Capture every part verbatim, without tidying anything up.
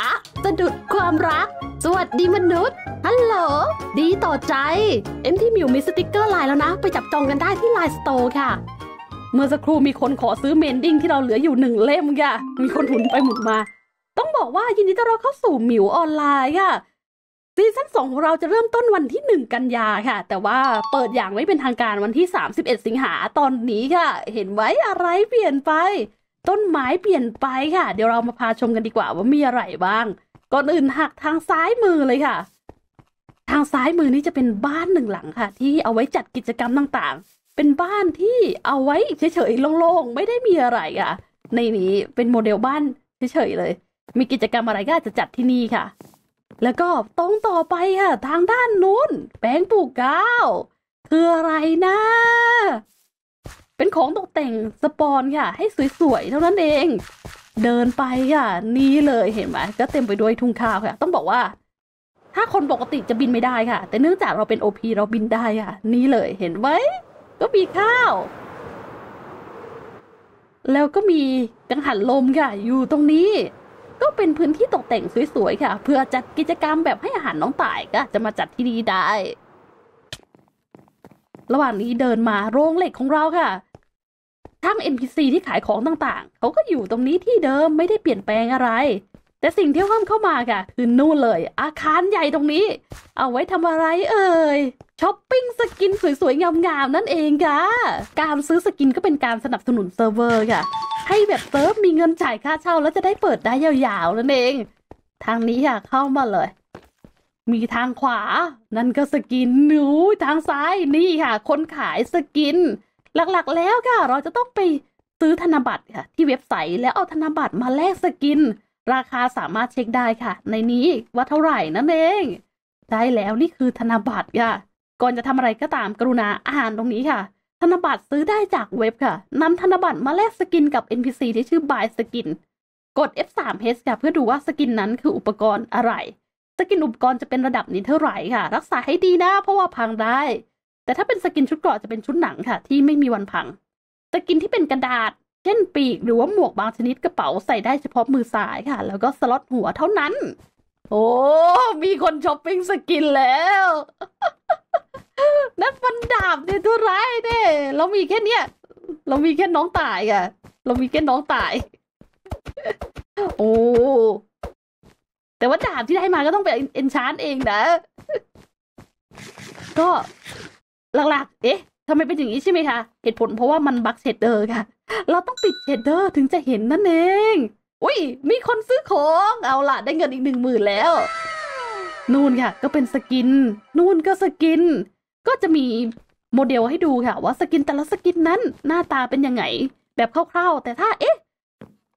อักสะดุดความรักสวัสดีมนุษย์ฮัลโหลดีต่อใจเอ็มที่มิวมีสติกเกอร์ไลน์แล้วนะไปจับจองกันได้ที่ไลน์สโตร์ค่ะเมื่อสักครู่มีคนขอซื้อเมนดิ้งที่เราเหลืออยู่หนึ่งเล่มค่ะมีคนหมุนไปหมุนมาต้องบอกว่ายินดีต้อนรับเข้าสู่มิวออนไลน์ค่ะซีซั่นสองของเราจะเริ่มต้นวันที่หนึ่งกันยาค่ะแต่ว่าเปิดอย่างไม่เป็นทางการวันที่สามสิบเอ็ดสิงหาตอนนี้ค่ะเห็นไว้อะไรเปลี่ยนไปต้นไม้เปลี่ยนไปค่ะเดี๋ยวเรามาพาชมกันดีกว่าว่ามีอะไรบ้างก่อนอื่นหักทางซ้ายมือเลยค่ะทางซ้ายมือนี้จะเป็นบ้านหนึ่งหลังค่ะที่เอาไว้จัดกิจกรรมต่างๆเป็นบ้านที่เอาไว้เฉยๆโล่งๆไม่ได้มีอะไรค่ะในนี้เป็นโมเดลบ้านเฉยๆเลยมีกิจกรรมอะไรก็อาจจะจัดที่นี่ค่ะแล้วก็ตรงต่อไปค่ะทางด้านนู้นแปลงปลูกข้าวคืออะไรนะเป็นของตกแต่งสปอนค่ะให้สวยๆเท่านั้นเองเดินไปค่ะนี่เลยเห็นไหมก็เต็มไปด้วยทุ่งข้าวค่ะต้องบอกว่าถ้าคนปกติจะบินไม่ได้ค่ะแต่เนื่องจากเราเป็น โอ พี เราบินได้ค่ะนี่เลยเห็นไหมก็มีข้าวแล้วก็มีกังหันลมค่ะอยู่ตรงนี้ก็เป็นพื้นที่ตกแต่งสวยๆค่ะเพื่อจัดกิจกรรมแบบให้อาหารน้องต่ายก็จะมาจัดที่นี่ได้ระหว่างนี้เดินมาโรงเหล็กของเราค่ะทั้ง เอ็น พี ซี ที่ขายของต่างๆเขาก็อยู่ตรงนี้ที่เดิมไม่ได้เปลี่ยนแปลงอะไรแต่สิ่งที่เพิ่มเข้ามาค่ะคือนู่นเลยอาคารใหญ่ตรงนี้เอาไว้ทำอะไรเอ่ยช้อปปิ้งสกินสวยๆงามๆนั่นเองค่ะการซื้อสกินก็เป็นการสนับสนุนเซิร์ฟเวอร์ค่ะให้แบบเซิร์ฟมีเงินจ่ายค่าเช่าแล้วจะได้เปิดได้ยาวๆนั่นเองทางนี้ค่ะเข้ามาเลยมีทางขวานั่นก็สกินหนูทางซ้ายนี่ค่ะคนขายสกินหลักๆแล้วค่ะเราจะต้องไปซื้อธนบัตรค่ะที่เว็บไซต์แล้วเอาธนบัตรมาแลกสกินราคาสามารถเช็คได้ค่ะในนี้ว่าเท่าไหร่นั่นเองได้แล้วนี่คือธนบัตรค่ะก่อนจะทำอะไรก็ตามกรุณาอ่านตรงนี้ค่ะธนบัตรซื้อได้จากเว็บค่ะนำธนบัตรมาแลกสกินกับ เอ็น พี ซี ที่ชื่อ Buy Skin กด เอฟ สาม เอช ค่ะเพื่อดูว่าสกินนั้นคืออุปกรณ์อะไรสกินอุปกรณ์จะเป็นระดับนี้เท่าไหร่ค่ะรักษาให้ดีนะเพราะว่าพังได้แต่ถ้าเป็นสกินชุดเกราะจะเป็นชุดหนังค่ะที่ไม่มีวันพังสกินที่เป็นกระดาษเช่นปีกหรือว่าหมวกบางชนิดกระเป๋าใส่ได้เฉพาะมือซ้ายค่ะแล้วก็สล็อตหัวเท่านั้นโอ้มีคนช้อปปิ้งสกินแล้ว นั่นมันดาบเนี่ยตัวร้ายเนี่ยเรามีแค่เนี้ยเรามีแค่น้องตายค่ะเรามีแค่น้องตาย โอ้แต่ว่าดาบที่ได้มาก็ต้องเป็นเอนชานเองนะ ก็หลักๆเอ๊ะทำไมเป็นอย่างนี้ใช่ไหมคะเหตุผลเพราะว่ามันบักเชดเดอร์ค่ะเราต้องปิดเชดเดอร์ถึงจะเห็นนั่นเองอุ้ยมีคนซื้อของเอาล่ะได้เงินอีกหนึ่งหมื่นแล้วนู่นค่ะก็เป็นสกินนู่นก็สกินก็จะมีโมเดลให้ดูค่ะว่าสกินแต่ละสกินนั้นหน้าตาเป็นยังไงแบบคร่าวๆแต่ถ้าเอ๊ะ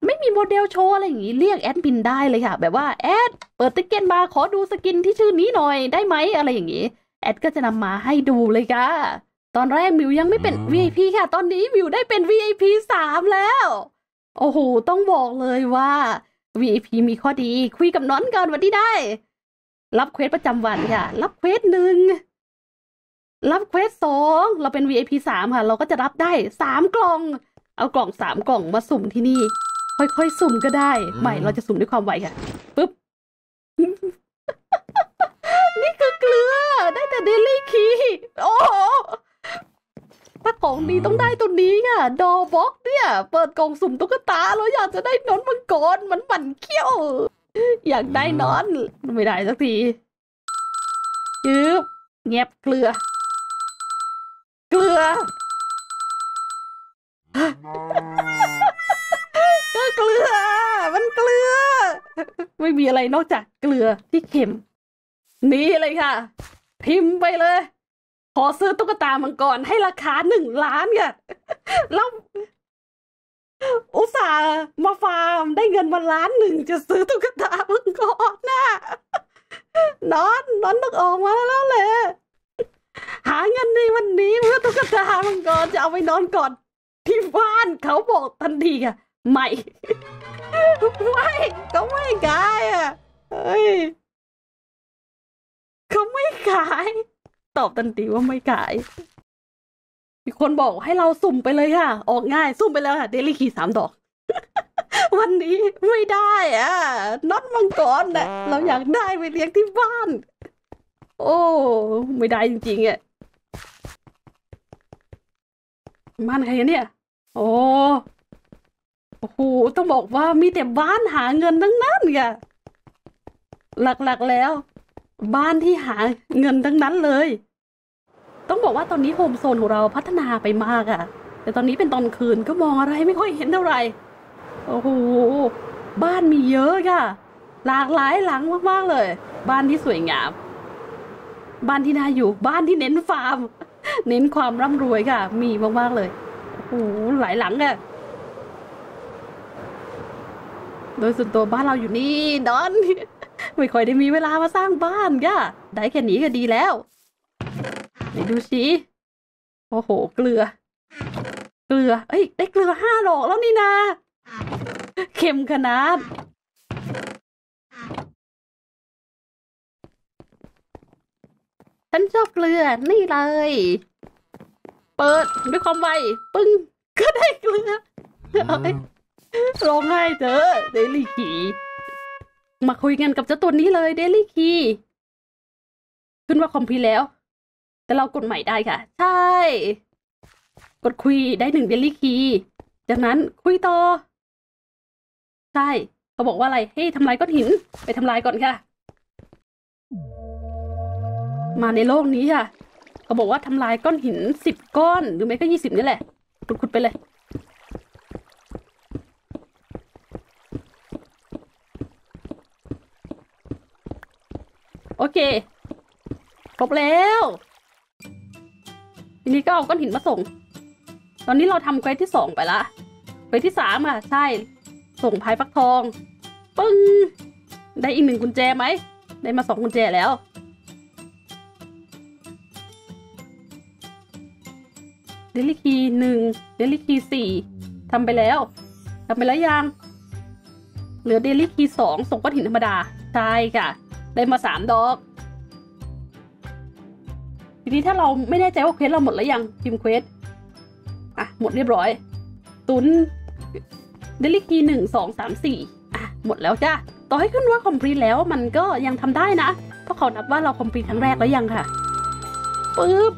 ไม่มีโมเดลโชว์อะไรอย่างนี้เรียกแอดมินได้เลยค่ะแบบว่าแอดเปิดติ๊กเก็ตมาขอดูสกินที่ชื่อนี้หน่อยได้ไหมอะไรอย่างนี้แอดก็จะนำมาให้ดูเลยค่ะตอนแรกมิวยังไม่เป็น วี ไอ พี ค่ะตอนนี้มิวได้เป็น วี ไอ พี สาม แล้วโอ้โหต้องบอกเลยว่า วี ไอ พี มีข้อดีคุยกับน้อนก่อนวันที่ได้รับเควสประจำวันค่ะรับเควสหนึ่งรับเควสสองเราเป็น วี ไอ พี สาม ค่ะเราก็จะรับได้สามกล่องเอากล่องสามกล่องมาสุ่มที่นี่ค่อยๆสุ่มก็ได้ไม่เราจะสุ่มด้วยความไวค่ะปึ๊บ นี่คือเกลือได้แต่เดลี่คีโอ้ถ้าของดีต้องได้ตัวนี้ค่ะดอบ็อกเนี่ยเปิดกล่องสุ่มตุ๊กตาแล้วอยากจะได้นอนมังกรมันปั่นเขี้ยวอยากได้นอนไม่ได้สักทียืบแงบเกลือเกลือก็เกลือมันเกลือไม่มีอะไรนอกจากเกลือที่เค็มนี่เลยค่ะพิมพ์ไปเลยขอซื้อตุ๊กตามังกรให้ราคาหนึ่งล้านค่ะแล้วอุตส่าห์มาฟาร์มได้เงินมาล้านหนึ่งจะซื้อตุ๊กตามังกรน่ะนอนนอนต้องออกมาแล้วแหละหาเงินในวันนี้เพื่อตุ๊กตามังกรจะเอาไปนอนกอดที่บ้านเขาบอกทันทีค่ะไม่ไม่เขาไม่ขายอ่ะเฮ้ยเขาไม่ขายตอบทันทีว่าไม่ขายมีคนบอกให้เราสุ่มไปเลยค่ะออกง่ายสุ่มไปแล้วค่ะเดลี่คีสามดอก วันนี้ไม่ได้อะน็อตมังกรน่ะเราอยากได้ไปเลี้ยงที่บ้านโอ้ไม่ได้จริงๆอ่ะบ้านใครเนี่ยโอ้โอ้โหต้องบอกว่ามีแต่บ้านหาเงินทั้งนั้นไงหลักๆแล้วบ้านที่หาเงินทั้งนั้นเลยต้องบอกว่าตอนนี้โฮมโซนของเราพัฒนาไปมากอ่ะแต่ตอนนี้เป็นตอนคืนก็มองอะไรไม่ค่อยเห็นเท่าไหร่โอ้โหบ้านมีเยอะค่ะหลากหลายหลังมากๆเลยบ้านที่สวยงามบ้านที่น่าอยู่บ้านที่เน้นฟาร์มเน้นความร่ำรวยค่ะมีมากๆเลยโอ้โหหลายหลังอ่ะโดยส่วนตัวบ้านเราอยู่นี่ดอนไม่ค่อยได้มีเวลามาสร้างบ้านค่ะได้แค่นี้ก็ดีแล้วไหนดูสิโอ้โหเกลือเกลือเอ้ยได้เกลือห้าหลอกแล้วนี่นะเค็มขนาดฉันชอบเกลือนี่เลยเปิดด้วยความไวปึ้งก็ได้เกลือร้องไห้เถอะเดลี่คีมาคุยกันกับเจ้าตัวนี้เลยเดลี่คีขึ้นว่าคอมพิวแล้วแต่เรากดใหม่ได้ค่ะใช่กดคุยได้หนึ่งเดลี่คีจากนั้นคุยต่อใช่เขาบอกว่าอะไรให้ทำลายก้อนหินไปทำลายก่อนค่ะมาในโลกนี้ค่ะเขาบอกว่าทำลายก้อนหินสิบก้อนหรือไม่ก็ยี่สิบนี่แหละขุดๆไปเลยโอเคครบแล้วทีนี้ก็เอาก้อนหินมาส่งตอนนี้เราทำเควสที่สองไปละเควสที่สามอ่ะใช่ส่งพายฟักทองปึ้งได้อีกหนึ่งกุญแจไหมได้มาสองกุญแจแล้วเดลิคีหนึ่งเดลิคีสี่ทำไปแล้วทำไปแล้วยังเหลือเดลิคีสองส่งก้อนหินธรรมดาใช่ค่ะได้มาสามดอกทีนี้ถ้าเราไม่แน่ใจว่าเควสเราหมดแล้วยังพิมพ์เควสอ่ะหมดเรียบร้อยตุนเดลิคีหนึ่งสองสามสี่อ่ะหมดแล้วจ้ะต่อให้ขึ้นว่าคอมพลีทแล้วมันก็ยังทำได้นะเพราะเขานับว่าเราคอมพลีทครั้งแรกแล้วยังค่ะปึ๊บ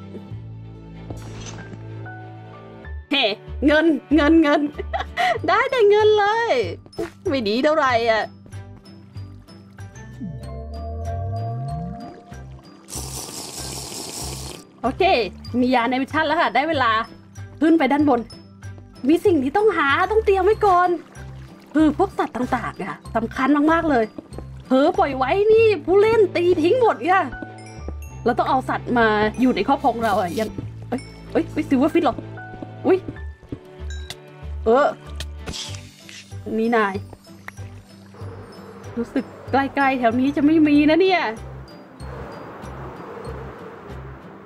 เฮ้เงินเงินเงิน ได้แต่เงินเลยไม่ดีเท่าไหร่อ่ะโอเคมียาในมิชชั่นแล้วค่ะได้เวลาขึ้นไปด้านบนมีสิ่งที่ต้องหาต้องเตรียมไว้ก่อนคือพวกสัตว์ต่างๆค่ะสำคัญมากๆเลยเผลอปล่อยไว้นี่ผู้เล่นตีทิ้งหมดค่ะเราต้องเอาสัตว์มาอยู่ในครอบครองเราอ่ะยังเอ้ยเอ้ยซิลเวอร์ฟิชหรออุ้ยเออนี่นายรู้สึกใกล้ๆแถวนี้จะไม่มีนะเนี่ย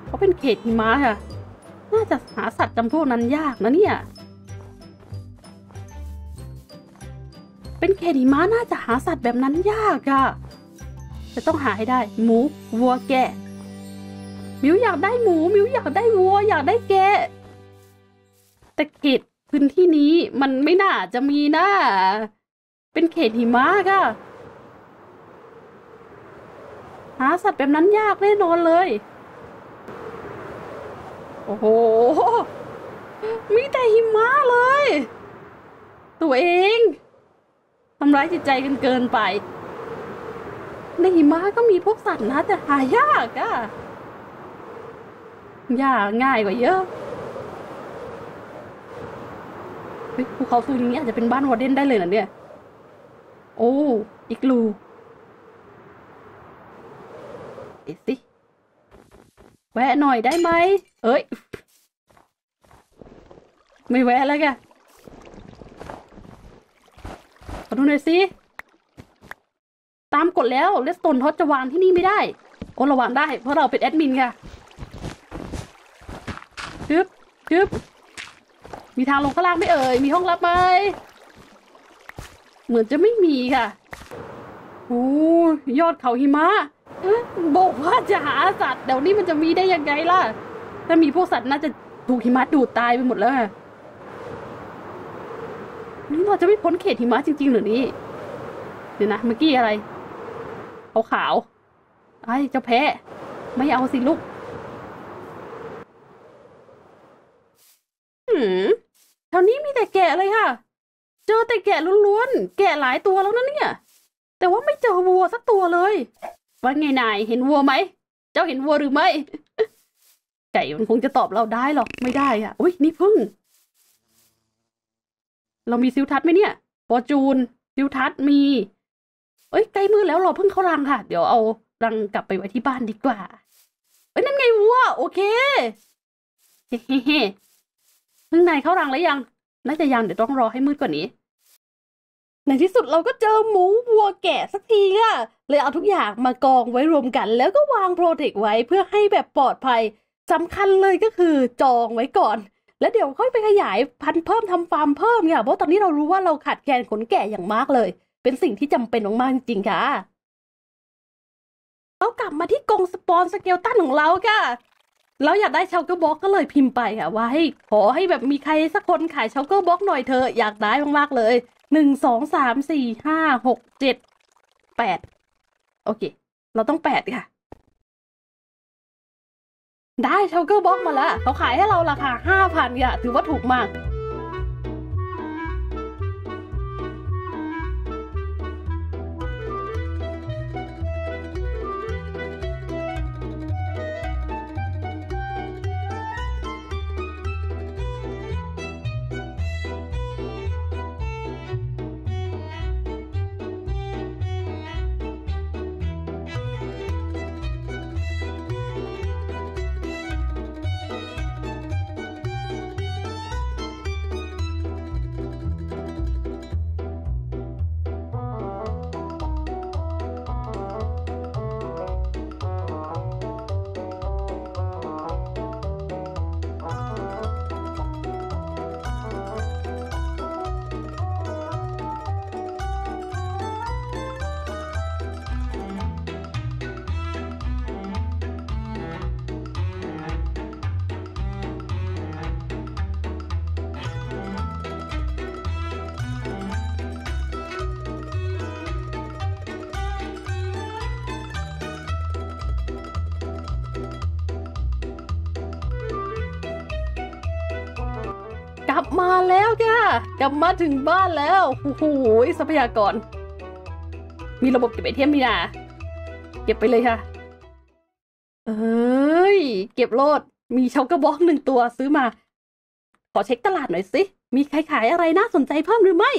เขาเป็นเขตหิมะค่ะน่าจะหาสัตว์จำพวกนั้นยากนะเนี่ยเป็นเขตหิมะน่าจะหาสัตว์แบบนั้นยากอ่ะจะต้องหาให้ได้หมูวัวแกะมิวอยากได้หมูมิวอยากได้วัวอยากได้แกะแต่เขตพื้นที่นี้มันไม่น่าจะมีนะเป็นเขตหิมะค่ะหาสัตว์แบบนั้นยากแน่นอนเลยโอ้โหมีแต่หิมะเลยตัวเองทำร้ายจิตใจกันเกินไปในหิมะก็มีพวกสัตว์นะแต่หายากอะยากง่ายกว่าเยอะภูเขาสูงนี้อาจจะเป็นบ้านวอร์เดนได้เลยนะเนี่ยโอ้อีกลูเอสิแวะหน่อยได้ไหมเอ้ยไม่แวะแล้วแกขอดูหน่อยสิตามกดแล้วเลสตนทอดจะวางที่นี่ไม่ได้โอ้เราวางได้เพราะเราเป็นแอดมินค่ะจึ๊บจึ๊บมีทางลงข้างล่างไม่เอ่ยมีห้องลับไหมเหมือนจะไม่มีค่ะโอ้ยอดเขาหิมะบอกว่าจะหาสัตว์เดี๋ยวนี้มันจะมีได้ยังไงล่ะถ้ามีพวกสัตว์น่าจะถูกหิมะดูดตายไปหมดแล้ว นี่เราจะไม่พ้นเขตหิมะจริงๆหรือนี่เดี๋ยวนะเมื่อกี้อะไรขาวๆไอ้เจ้าแพะไม่เอาสิลูกหืมแถวนี้มีแต่แกะเลยค่ะเจอแต่แกะล้วนๆแกะหลายตัวแล้วนะเนี่ยแต่ว่าไม่เจอวัวสักตัวเลยว่าไงนายเห็นวัวไหมเจ้าเห็นวัวหรือไม่ไก่มันคงจะตอบเราได้หรอกไม่ได้อ่ะอุ้ยนี่พึ่งเรามีซิลทัศน์ไหมเนี่ยฟอร์จูนซิลทัศน์มีเอ้ยใกล้มือแล้วรอพึ่งเข้ารังค่ะเดี๋ยวเอารังกลับไปไว้ที่บ้านดีกว่าเอ้ยนั่นไงวัวโอเคเฮ้เฮ้พึ่งนายเข้ารังแล้วยังน่าจะยังเดี๋ยวต้องรอให้มืดกว่านี้ในที่สุดเราก็เจอหมูวัวแกะสักทีค่ะเลยเอาทุกอย่างมากองไว้รวมกันแล้วก็วางโปรเทคไว้เพื่อให้แบบปลอดภัยสำคัญเลยก็คือจองไว้ก่อนแล้วเดี๋ยวค่อยไปขยายพันธุ์เพิ่มทำฟาร์มเพิ่มค่ะเพราะตอนนี้เรารู้ว่าเราขาดแคลนขนแกะอย่างมากเลยเป็นสิ่งที่จำเป็นมากจริงๆค่ะเรากลับมาที่กรงสปอนสเกลตันของเราค่ะเราอยากได้ชาวเกอร์บ็อกก็เลยพิมพ์ไปค่ะว่าให้ขอให้แบบมีใครสักคนขายชาวเกอร์บ็อกหน่อยเธออยากได้มากๆเลยหนึ่งสองสามสี่ห้าหกเจ็ดแปดโอเคเราต้องแปดค่ะได้ชาวเกอร์บ็อกมาแล้วเขาขายให้เราราคาห้าพันค่ะถือว่าถูกมากกลับมาแล้วค่ะกลับมาถึงบ้านแล้วโอ้โหทรัพยากรมีระบบเก็บไอเทมนี่นะเก็บไปเลยค่ะเอ้ยเก็บโลดมีชาวกระบอกหนึ่งตัวซื้อมาขอเช็คตลาดหน่อยสิมีใครขายอะไรน่าสนใจเพิ่มหรือไม่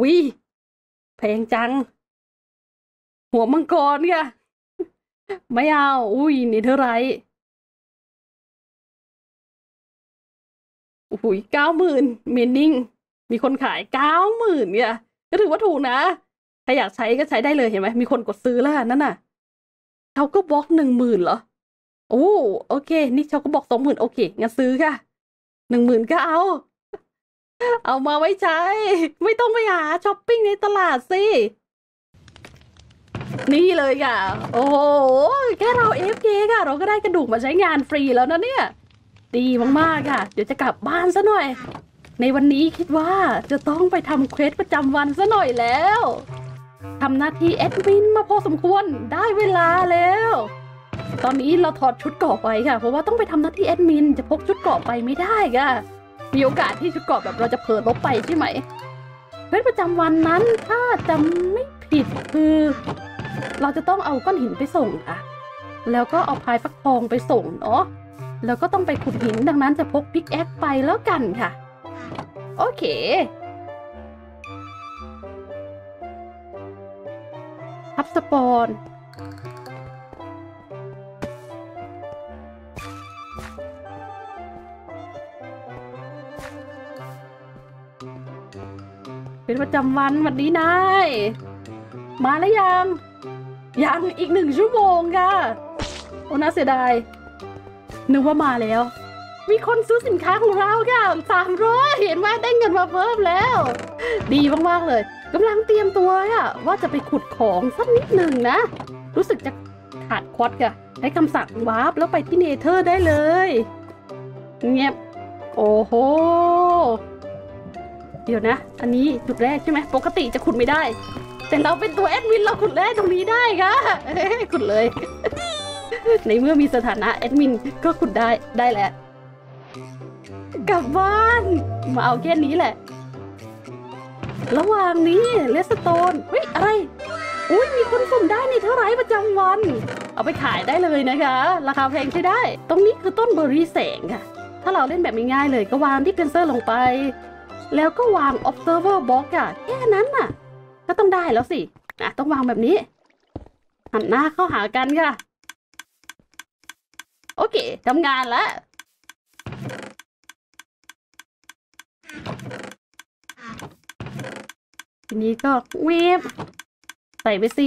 วิแพงจังหัวมังกรค่ะไม่เอาอุ้ยนี่เท่าไรหุยเก้าหมื่นเมนนิ่งมีคนขายเก้าหมื่นเนี่ยก็ถือว่าถูกนะใครอยากใช้ก็ใช้ได้เลยเห็นไหมมีคนกดซื้อแล้วนั่นน่ะเขาก็บล็อกหนึ่งหมื่นเหรอโอ้โอเคนี่เขาก็บอกสองหมื่นโอเคงั้นซื้อค่ะหนึ่งหมื่นก็เอาเอามาไว้ใช้ไม่ต้องไปหาช้อปปิ้งในตลาดสินี่เลยค่ะโอ้โหแค่เราเอฟเคค่ะเราก็ได้กระดูกมาใช้งานฟรีแล้วนะเนี่ยดีมากๆค่ะเดี๋ยวจะกลับบ้านซะหน่อยในวันนี้คิดว่าจะต้องไปทำเควสประจำวันซะหน่อยแล้วทำหน้าที่แอดมินมาพอสมควรได้เวลาแล้วตอนนี้เราถอดชุดเกราะไปค่ะเพราะว่าต้องไปทำหน้าที่แอดมินจะพกชุดเกราะไปไม่ได้ค่ะมีโอกาสที่ชุดเกราะแบบเราจะเผลอลบไปใช่ไหมเควสประจำวันนั้นถ้าจำไม่ผิดคือเราจะต้องเอาก้อนหินไปส่งค่ะแล้วก็เอาพายฟักทองไปส่งเนาะแล้วก็ต้องไปขุดหินดังนั้นจะพกพิกแอคไปแล้วกันค่ะโอเคทับสปอนเป็นประจำวันวันนี้นายมาแล้วยังยังอีกหนึ่งชั่วโมงค่ะโอ้น่าเสียดายนึกว่ามาแล้วมีคนซื้อสินค้าของเราค่ะสามร้อยเห็นว่าได้เงินมาเพิ่มแล้วดีมากๆเลยกำลังเตรียมตัวค่ะว่าจะไปขุดของสักนิดหนึ่งนะรู้สึกจะขาดควอตค่ะใช้คำสั่งวาร์ปแล้วไปที่เนเธอร์ได้เลยเงียบโอ้โห เดี๋ยวนะอันนี้จุดแรกใช่ไหมปกติจะขุดไม่ได้แต่เราเป็นตัวแอดมินเราขุดแร่ตรงนี้ได้ค่ะขุดเลย ในเมื่อมีสถานะแอดมินก็ขุดได้ได้แหละกลับบ้านมาเอาแค่นี้แหละระหว่างนี้เลสโตนเฮ้ยอะไรอุ้ยมีคนสุ่มได้ในเท่าไรประจำวันเอาไปขายได้เลยนะคะราคาแพงใช่ได้ตรงนี้คือต้นเบอร์รี่แสงค่ะถ้าเราเล่นแบบง่ายๆเลยก็วางที่เพนเซอร์ลงไปแล้วก็วาง observer box อะแค่นั้นน่ะก็ต้องได้แล้วสินะต้องวางแบบนี้หันหน้าเข้าหากันค่ะโอเคทำงานแล้วทีนี้ก็เวฟใส่ไปสิ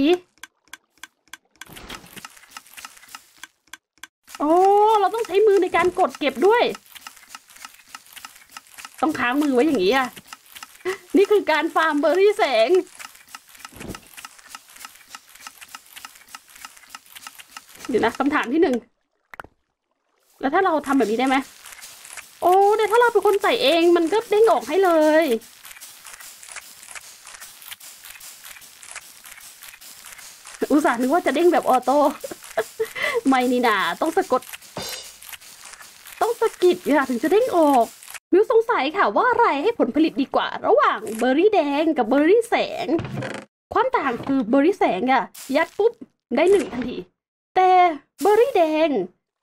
โอ้เราต้องใช้มือในการกดเก็บด้วยต้องค้างมือไว้อย่างนี้อ่ะนี่คือการฟาร์มเบอร์รี่แสงเดี๋ยวนะคำถามที่หนึ่งแล้วถ้าเราทำแบบนี้ได้ไหมโอ้แต่ถ้าเราเป็นคนใส่เองมันก็เด้งออกให้เลยอุตส่าห์นึกว่าจะเด้งแบบออโต้ไม่นี่นาต้องสะกดต้องสะกิดค่ะถึงจะเด้งออกมิวสงสัยค่ะว่าอะไรให้ผลผลิตดีกว่าระหว่างเบอร์รี่แดงกับเบอร์รี่แสงความต่างคือเบอร์รี่แสงอะยัดปุ๊บได้หนึ่งทันทีแต่เบอร์รี่แดง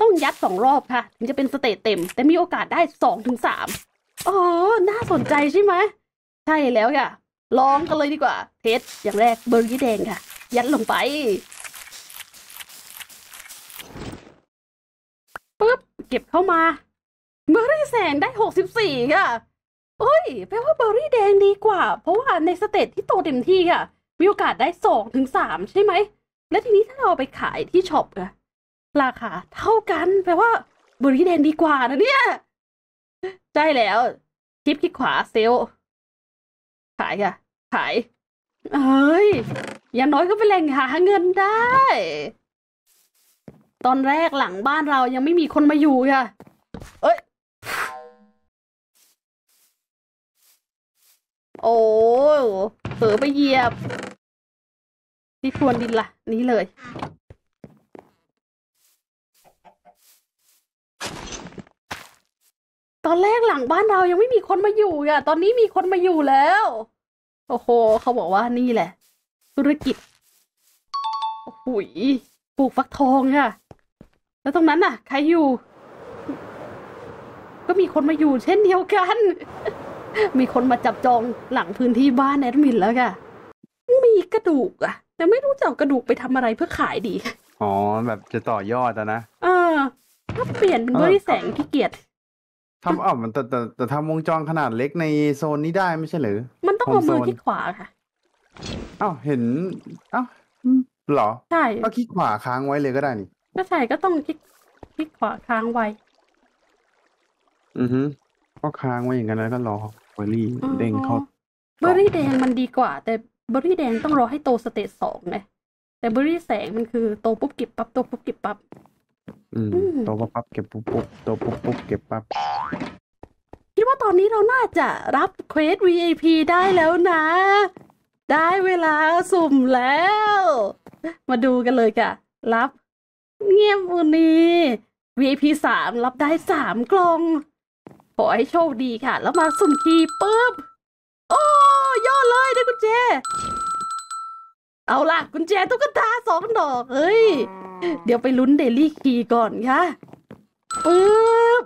ต้องยัดสองรอบค่ะถึงจะเป็นสเตจเต็มแต่มีโอกาสได้สองถึงสามอ๋อน่าสนใจใช่ไหมใช่แล้วค่ะลองกันเลยดีกว่าเทสอย่างแรกเบอร์รี่แดงค่ะยัดลงไปปุ๊บเก็บเข้ามาเบอร์รี่แสงได้หกสิบสี่ค่ะเอ้ยแปลว่าเบอร์รี่แดงดีกว่าเพราะว่าในสเตจที่โตเต็มที่ค่ะมีโอกาสได้สองถึงสามใช่ไหมและทีนี้ถ้าเราไปขายที่ช็อปค่ะราคาเท่ากันแปลว่าเบอร์รี่แดงดีกว่านะเนี่ยใช่แล้วคลิปคลิกขวาเซลขายค่ะขายเอ้ยอย่างน้อยก็เป็นแหล่งหาเงินได้ตอนแรกหลังบ้านเรายังไม่มีคนมาอยู่ค่ะเอ้ยโอ้เผลอไปเหยียบที่พรวนดินล่ะนี้เลยตอนแรกหลังบ้านเรายังไม่มีคนมาอยู่อ่ะตอนนี้มีคนมาอยู่แล้วโอ้โหเขาบอกว่านี่แหละธุรกิจโอ้โหปลูกฟักทองค่ะแล้วตรงนั้นน่ะใครอยู่ก็มีคนมาอยู่เช่นเดียวกันมีคนมาจับจองหลังพื้นที่บ้านแอดมินแล้วค่ะมีกระดูกอ่ะแต่ไม่รู้จะเอากระดูกไปทำอะไรเพื่อขายดีอ๋อแบบจะต่อยอดนะเออถ้าเปลี่ยนเป็นเบอร์รี่แสงขี้เกียจทำอ๋อมันแต่แต่แต่ทำวงจรขนาดเล็กในโซนนี้ได้ไม่ใช่หรือมันต้องเอามือที่ขวาค่ะอ้าวเห็นอ้าวหรอใช่ก็คลิกขวาค้างไว้เลยก็ได้นี่ก็ใช่ก็ต้องคลิกคลิกขวาค้างไว้อือฮึก็ค้างไว้อย่างนั้นแล้วก็รอเบอร์รี่แดงเขาเบอร์รี่แดงมันดีกว่าแต่เบอร์รี่แดงต้องรอให้โตสเตจสองไงแต่เบอร์รี่แสงมันคือโตปุ๊บเก็บปั๊บโตปุ๊บเก็บปั๊บอืมโตปุ๊บปั๊บเก็บปุ๊บปุ๊บโตปุ๊บปุ๊บเก็บปั๊บคิดว่าตอนนี้เราน่าจะรับเควส วี ไอ พี ได้แล้วนะได้เวลาสุ่มแล้วมาดูกันเลยค่ะรับเงียบวันนี้ วี ไอ พี สามรับได้สามกล่องขอให้โชคดีค่ะแล้วมาสุ่มคีย์ปุ๊บโอ้ยอดเลยได้กุญแจเอาล่ะกุญแจตุ๊กตาสองดอกเอ้ยเดี๋ยวไปลุ้นเดลี่คีย์ก่อนค่ะปุ๊บ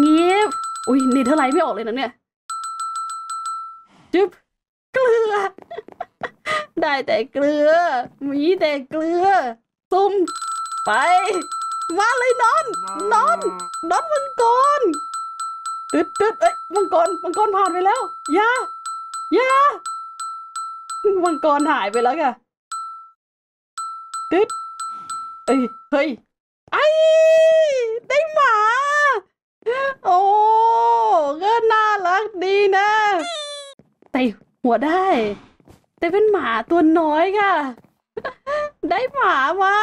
เงียบอุ้ยนี่เท่าไรไม่ออกเลยนะเนี่ยจึ๊บเกลือได้แต่เกลือมีแต่เกลือซุ่มไปมาเลยนอนนอนนอนมังกรตึ๊ดตึ๊ดเอ้ยมังกรมังกรผ่านไปแล้วยายามังกรหายไปแล้วค่ะตึ๊ดเอ้ยเฮ้ยไอ้ได้หมาโอ้ก็น่ารักดีนะใส่หัวได้แต่เป็นหมาตัวน้อยค่ะได้หมามา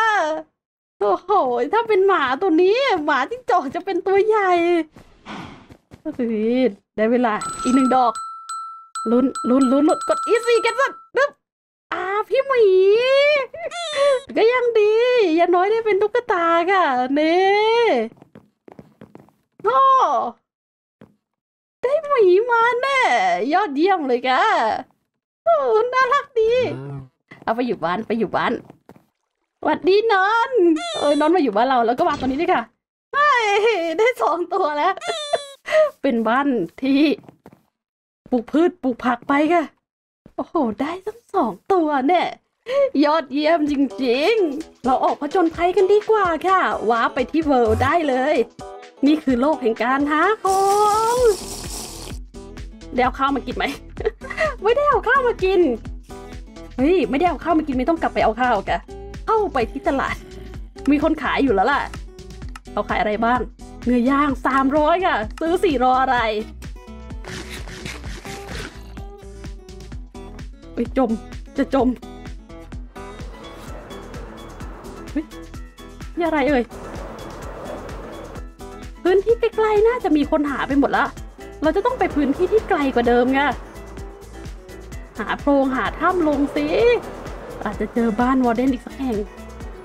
โอ้โหถ้าเป็นหมาตัวนี้หมาจิ้งจอกจะเป็นตัวใหญ่ ได้เวลาอีกหนึ่งดอกลุ้นลุ้นลุ้นลุ้นกดอีซี่กันสักนึบอ่าพี่หมีก็ยังดีอย่างน้อยได้เป็นตุ๊กตาค่ะนี่โอ้ได้หมีมาแน่ยอดเยี่ยมเลยค่ะโอ้น่ารักดีเอาไปอยู่บ้านไปอยู่บ้านหวัดดีนอนเอ้ยนอนมาอยู่บ้านเราแล้วก็วางตัวนี้ด้วยค่ะได้สองตัวแล้วเป็นบ้านที่ปลูกพืชปลูกผักไปค่ะโอ้โหได้ทั้งสองตัวเนี่ยยอดเยี่ยมจริงๆเราออกผจญภัยกันดีกว่าค่ะว้าไปที่เวิลด์ได้เลยนี่คือโลกแห่งการหาของได้เอาข้าวมากินไหม ไม่ได้เอาข้าวมากินเฮ้ยไม่ได้เอาข้าวมากินไม่ต้องกลับไปเอาข้าวค่ะเข้าไปที่ตลาดมีคนขายอยู่แล้วล่ะเขาขายอะไรบ้างเนื้อย่างสามร้อยค่ะซื้อสี่รออะไรไปจมจะจมนี่อะไรเอ่ยพื้นที่ไกลๆน่าจะมีคนหาไปหมดละเราจะต้องไปพื้นที่ที่ไกลกว่าเดิมไงหาโพรงหาถ้ำลงสิอาจจะเจอบ้านวอร์เดนอีกสักแห่ง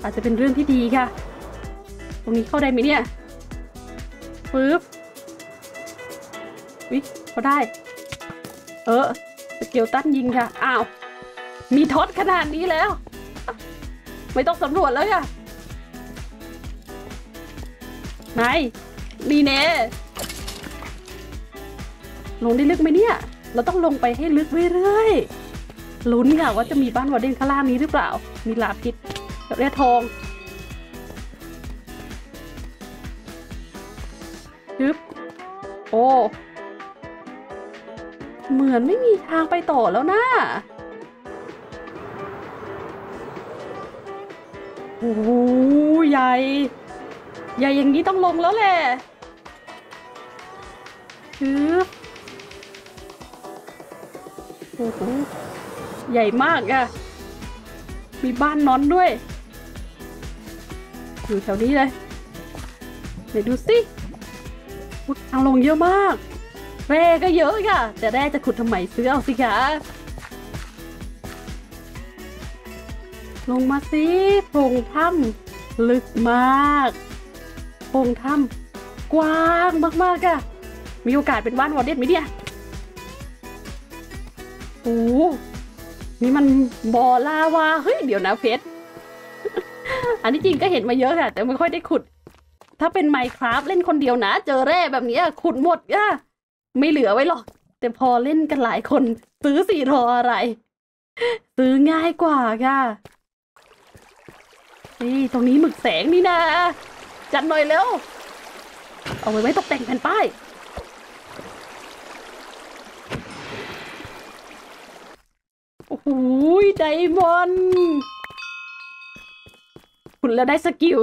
อาจจะเป็นเรื่องที่ดีค่ะตรงนี้เข้าได้ไหมเนี่ยปึ๊บวิเขาได้เออสเกลตันยิงค่ะอ้าวมีท็อตขนาดนี้แล้วไม่ต้องสำรวจแล้วค่ะไหนนี่แน่ลงได้ลึกไหมเนี่ยเราต้องลงไปให้ลึกเรื่อยๆลุ้นค่ะว่าจะมีบ้านวอร์เดนข้างล่างนี้หรือเปล่ามีลาพิษกับแร่ทองฮึบโอ้เหมือนไม่มีทางไปต่อแล้วนะโอ้ยใหญ่ใหญ่อย่างนี้ต้องลงแล้วแหละฮึบโอ้โหใหญ่มากอะมีบ้านนอนด้วยอยู่แถวนี้เลยเดี๋ยวดูสิทางลงเยอะมากแร่ก็เยอะค่ะแต่แร่จะขุดทำไมซื้อเอาสิคะลงมาสิโพรงถ้ำลึกมากโพรงถ้ำกว้างมากๆค่ะมีโอกาสเป็นบ้านวอร์เดนไหมเนี่ยโอ้นี่มันบ่อลาวาเฮ้ยเดี๋ยวนะเพชร อันนี้จริงก็เห็นมาเยอะค่ะแต่ไม่ค่อยได้ขุดถ้าเป็น ไมน์คราฟต์ เล่นคนเดียวนะเจอแร่แบบนี้ขุดหมดอ่ะไม่เหลือไว้หรอกแต่พอเล่นกันหลายคนซื้อสี่รออะไรซื้อง่ายกว่าค่ะนี่ตรงนี้หมึกแสงนี่นะจัดหน่อยเร็วเอาไว้ไว้ตกแต่งแผ่นป้ายโอ้โหไดมอนด์ขุดแล้วได้สกิล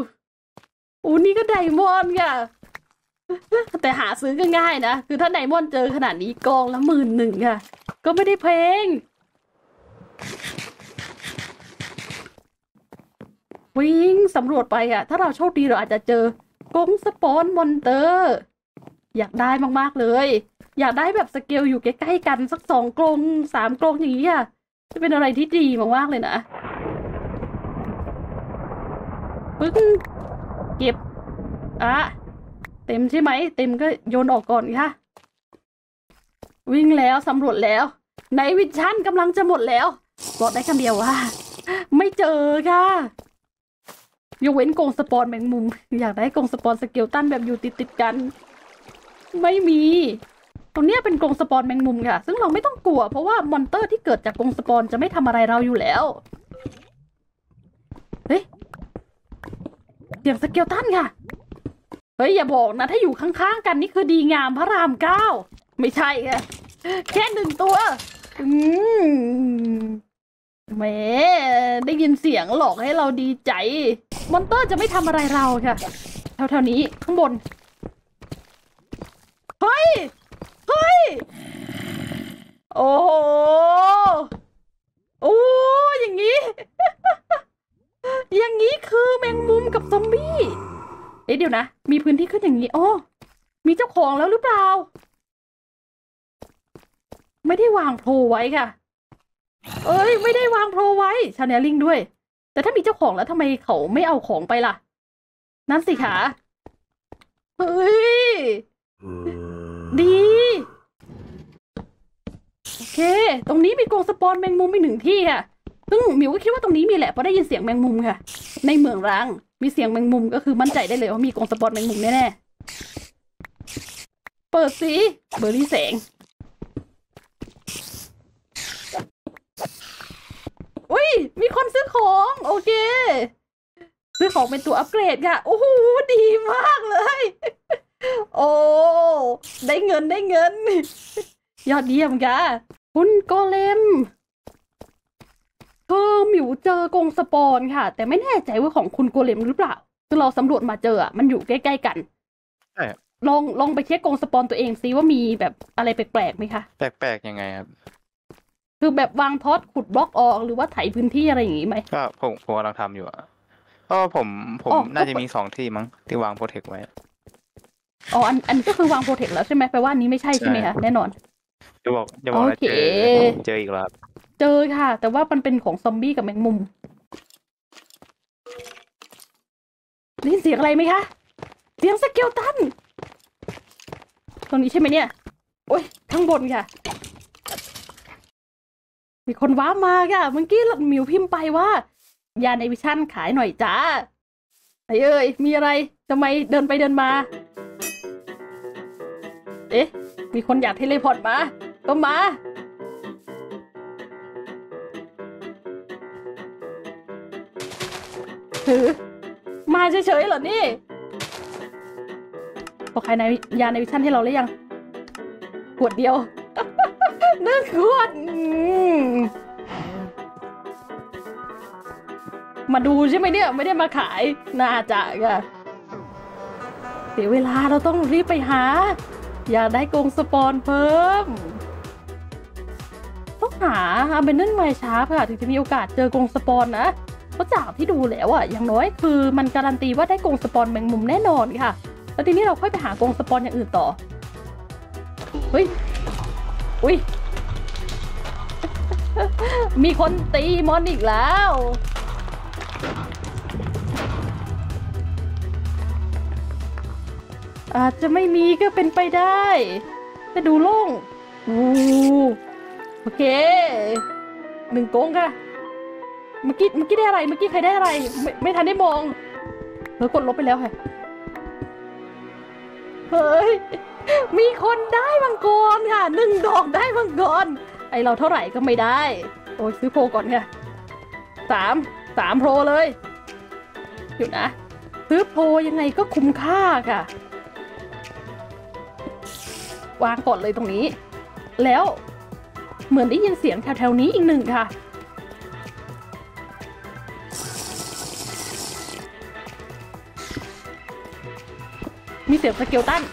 อู้นี่ก็ไดมอนด์ค่ะแต่หาซื้อก็ง่ายนะคือถ้าไดมอนด์เจอขนาดนี้กองละหมื่นหนึ่งค่ะก็ไม่ได้แพงวิ่งสำรวจไปค่ะถ้าเราโชคดีเราอาจจะเจอกงสปอนมอนเตอร์อยากได้มากๆเลยอยากได้แบบสเกลอยู่ใกล้ๆกันสักสองกรงสามกรงอย่างนี้ค่ะจะเป็นอะไรที่ดีมากๆเลยนะปึ้งเก็บอ่ะเต็มใช่ไหมเต็มก็โยนออกก่อนค่ะวิ่งแล้วสำรวจแล้วในวิชั่นกำลังจะหมดแล้วบอกได้คำเดียวว่าไม่เจอค่ะยกเว้นกรงสปอนแมงมุมอยากได้กรงสปอนสเกลตันแบบอยู่ติดๆกันไม่มีตรงนี้เป็นกรงสปอนแมงมุมค่ะซึ่งเราไม่ต้องกลัวเพราะว่ามอนเตอร์ที่เกิดจากกรงสปอนจะไม่ทำอะไรเราอยู่แล้วเฮ้ยเสียงสเกลตันค่ะเฮ้ยอย่าบอกนะถ้าอยู่ข้างๆกันนี่คือดีงามพระรามเก้าไม่ใช่ค่ะแค่หนึ่งตัวอืมแหมได้ยินเสียงหลอกให้เราดีใจมอนเตอร์จะไม่ทำอะไรเราค่ะแถวๆนี้ข้างบนเฮ้ยเฮ้ยโอ้โหโอ้อย่างนี้ อย่างนี้คือแมงมุมกับซอมบี้เอ๊ะเดี๋ยวนะมีพื้นที่ขึ้นอย่างนี้โอ้มีเจ้าของแล้วหรือเปล่า ไม่ได้วางโพลไว้ค่ะเอ้ยไม่ได้วางโพลไว้ชาแนลลิงด้วยแต่ถ้ามีเจ้าของแล้วทำไมเขาไม่เอาของไปล่ะนั่นสิคะเฮ้ยดีโอเคตรงนี้มีกรงสปอนแมงมุมอีกหนึ่งที่ค่ะซึ่งหมิวก็คิดว่าตรงนี้มีแหละเพราะได้ยินเสียงแมงมุมค่ะในเหมืองร้างมีเสียงแมงมุมก็คือมั่นใจได้เลยว่ามีกรงสปอนแมงมุมแน่ๆเปิดสิเบอร์รี่แสงอุ้ยมีคนซื้อของโอเคซื้อของเป็นตัวอัปเกรดค่ะโอ้โหดีมากเลยโอ้ได้เงินได้เงินยอดเยี่ยมค่ะคุณโกเลมเธอหมิวเจอกรงสปอนค่ะแต่ไม่แน่ใจว่าของคุณโกเลมหรือเปล่าคือเราสำรวจมาเจอมันอยู่ใกล้ๆกันลองลองไปเช็คกรงสปอนตัวเองซิว่ามีแบบอะไรแปลกๆไหมคะแปลกๆยังไงครับคือแบบวางท็อตขุดบล็อกออกหรือว่าไถพื้นที่อะไรอย่างงี้ไหมก็ผมผมกำลังทำอยู่อะก็ผมผมน่าจะมีสองที่มั้งที่วางโปรเทคไว้อ๋ออันอันก็คือวางโปรเทคแล้วใช่ไหมแปลว่าอันนี้ไม่ใช่ใช่ไหมคะแน่นอนจะบอกจะบอกว่าเจอเจออีกแล้วเจอค่ะแต่ว่ามันเป็นของซอมบี้กับแมงมุมได้ยินเสียงอะไรไหมคะเสียงสเกลตันตรงนี้ใช่ไหมเนี่ยโอ้ยข้างบนค่ะมีคนว้ามาค่ะเมื่อกี้หลับมิวพิมพ์ไปว่ายาในวิชั่นขายหน่อยจ้าไอ้เอ้ยมีอะไรทำไมเดินไปเดินมาเอ๊ะมีคนอยากเทเลพอร์ตมาก็มาถือมาเฉยๆเหรอนี่พอใครในยาในวิชั่นให้เราหรือยังขวดเดียวหนึ่งขวดมาดูใช่ไหมเนี่ยไม่ได้มาขายน่าจะค่ะเสียเวลาเราต้องรีบไปหาอยากได้กรงสปอนเพิ่มต้องหาอาเบนเนอร์ไมชาร์ปค่ะถึงจะมีโอกาสเจอกรงสปอนนะเพราะจากที่ดูแล้วอะอย่างน้อยคือมันการันตีว่าได้กรงสปอนแมงมุมแน่นอนค่ะแล้วทีนี้เราค่อยไปหากรงสปอนอย่างอื่นต่อเฮ้ยอุ้ยมีคนตีมอนอีกแล้วอาจจะไม่มีก็เป็นไปได้จะดูโล่งโอเคหนึ่งโกงค่ะเมื่อกี้เมื่อกี้ได้อะไรเมื่อกี้ใครได้อะไรไม่ไม่ทันได้มองเฮ้ยกดลบไปแล้วค่ะเฮ้ยมีคนได้มังกรค่ะหนึ่งดอกได้มังกรไอเราเท่าไหร่ก็ไม่ได้โอ้ยซื้อโพก่อนค่ะสามสามโพเลยหยุดนะซื้อโพยังไงก็คุ้มค่าค่ะวางก่อนเลยตรงนี้แล้วเหมือนได้ยินเสียงแถวๆนี้อีกหนึ่งค่ะมีเสียงสเกลตันโ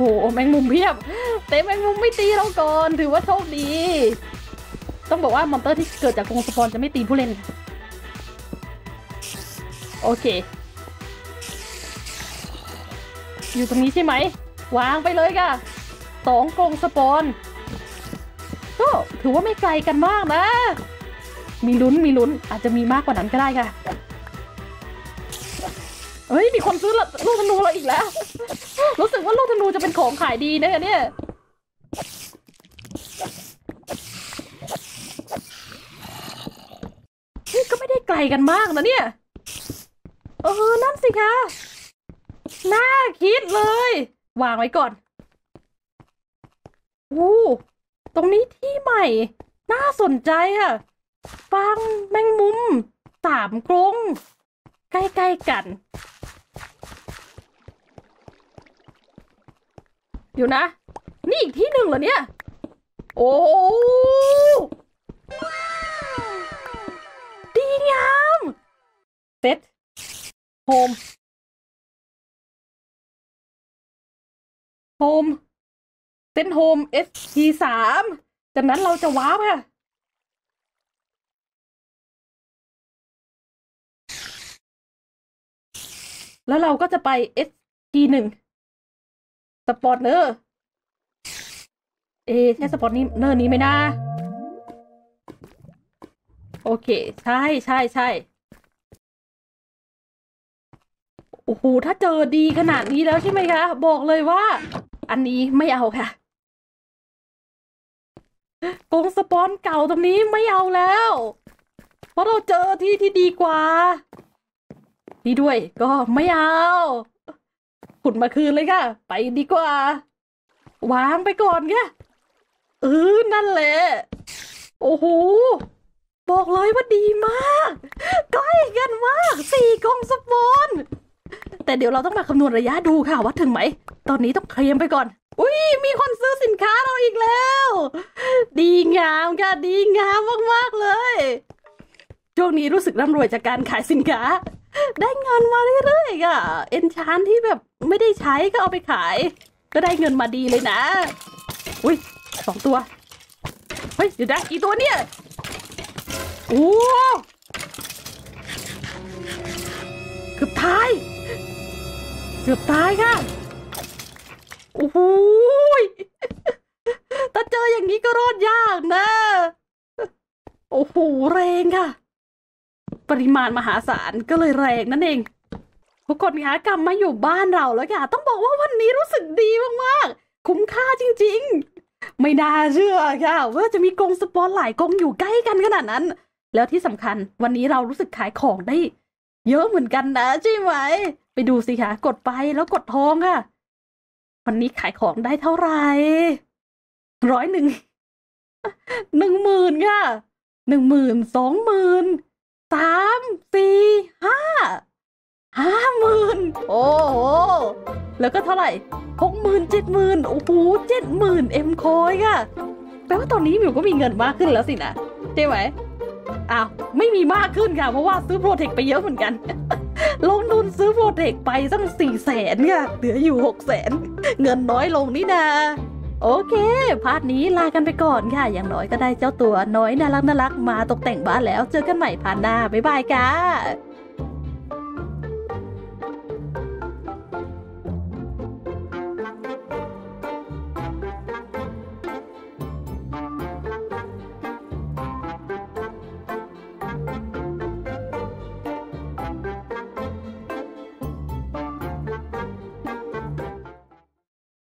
หแมงมุมเพียบแต่แมงมุมไม่ตีเราก่อนถือว่าโชคดีต้องบอกว่ามอนเตอร์ที่เกิดจากกรงสปอนจะไม่ตีผู้เล่นโอเคอยู่ตรงนี้ใช่ไหมวางไปเลยค่ะสองกรงสปอนก็ถือว่าไม่ไกลกันมากนะมีลุ้นมีลุ้นอาจจะมีมากกว่านั้นก็ได้ค่ะเฮ้ยมีคนซื้อลูกธนูเราอีกแล้วรู้สึกว่าลูกธนูจะเป็นของขายดีนะเนี่ยนี่ก็ไม่ได้ไกลกันมากนะเนี่ยเออนั่นสิคะน่าคิดเลยวางไว้ก่อนอู้ตรงนี้ที่ใหม่น่าสนใจค่ะฟางแมงมุมสามกรงใกล้ๆกันอยู่นะนี่อีกที่หนึ่งเหรอเนี่ยโอ้ดีงามเซ็ตโฮมโฮมเซ็ตโฮม เอส ที สาม จากนั้นเราจะว้าวค่ะ แล้วเราก็จะไป s ทีหนึ่งสปอร์ตเนอร์เอใช่สปอร์ตนี้เนอร์นี้ไหมนะโอเคใช่ใช่ใช่โอ้โหถ้าเจอดีขนาดนี้แล้วใช่ไหมคะบอกเลยว่าอันนี้ไม่เอาค่ะกงสปอนเก่าตรงนี้ไม่เอาแล้วเพราะเราเจอที่ที่ดีกว่านี่ด้วยก็ไม่เอาขุดมาคืนเลยค่ะไปดีกว่าวางไปก่อนค่ะเออนั่นแหละโอ้โหบอกเลยว่าดีมากใกล้กันมากสี่กงสปอนแต่เดี๋ยวเราต้องมาคำนวณระยะดูค่ะว่าถึงไหมตอนนี้ต้องเคลมไปก่อนอุ้ยมีคนซื้อสินค้าเราอีกแล้วดีงามค่ะดีงามมากๆเลยช่วงนี้รู้สึกร่ำรวยจากการขายสินค้าได้เงินมาเรื่อยๆค่ะเอนชานที่แบบไม่ได้ใช้ก็เอาไปขายก็ได้เงินมาดีเลยนะอุ้ยสองตัวเฮ้ยเดี๋ยวนะกี่ตัวเนี่ยโอ้เกือบตายเกือบตายค่ะโอ้โหถ้าเจออย่างนี้ก็รอดยากนะโอ้โหแรงค่ะปริมาณมหาศาลก็เลยแรงนั่นเองทุกคนคะกลับมาอยู่บ้านเราแล้วค่ะต้องบอกว่าวันนี้รู้สึกดีมากๆคุ้มค่าจริงๆไม่น่าเชื่อค่ะว่าจะมีกองสปอนหลายกองอยู่ใกล้กันขนาดนั้นแล้วที่สำคัญวันนี้เรารู้สึกขายของได้เยอะเหมือนกันนะใช่ไหมไปดูสิค่ะกดไปแล้วกดทองค่ะวันนี้ขายของได้เท่าไหร่ร้อยหนึ่งหนึ่งหมื่นค่ะหนึ่งหมื่นสองหมื่นสามสี่ห้าห้าหมื่นโอ้โหแล้วก็เท่าไหร่หกหมื่นเจ็ดหมื่นโอ้โหเจ็ดหมื่นเอ็มคอยค่ะแปลว่าตอนนี้มิวก็มีเงินมากขึ้นแล้วสินะใช่ไหมอ้าวไม่มีมากขึ้นค่ะเพราะว่าซื้อโปรเทคไปเยอะเหมือนกันลงทุนซื้อโปรเทคไปตั้งสี่แสนค่ะเหลืออยู่หกแสนเงินน้อยลงนี่นาโอเคพาร์ทนี้ลากันไปก่อนค่ะอย่างน้อยก็ได้เจ้าตัวน้อยน่ารักน่ารักมาตกแต่งบ้านแล้วเจอกันใหม่พาร์ทหน้าบ๊ายบายค่ะ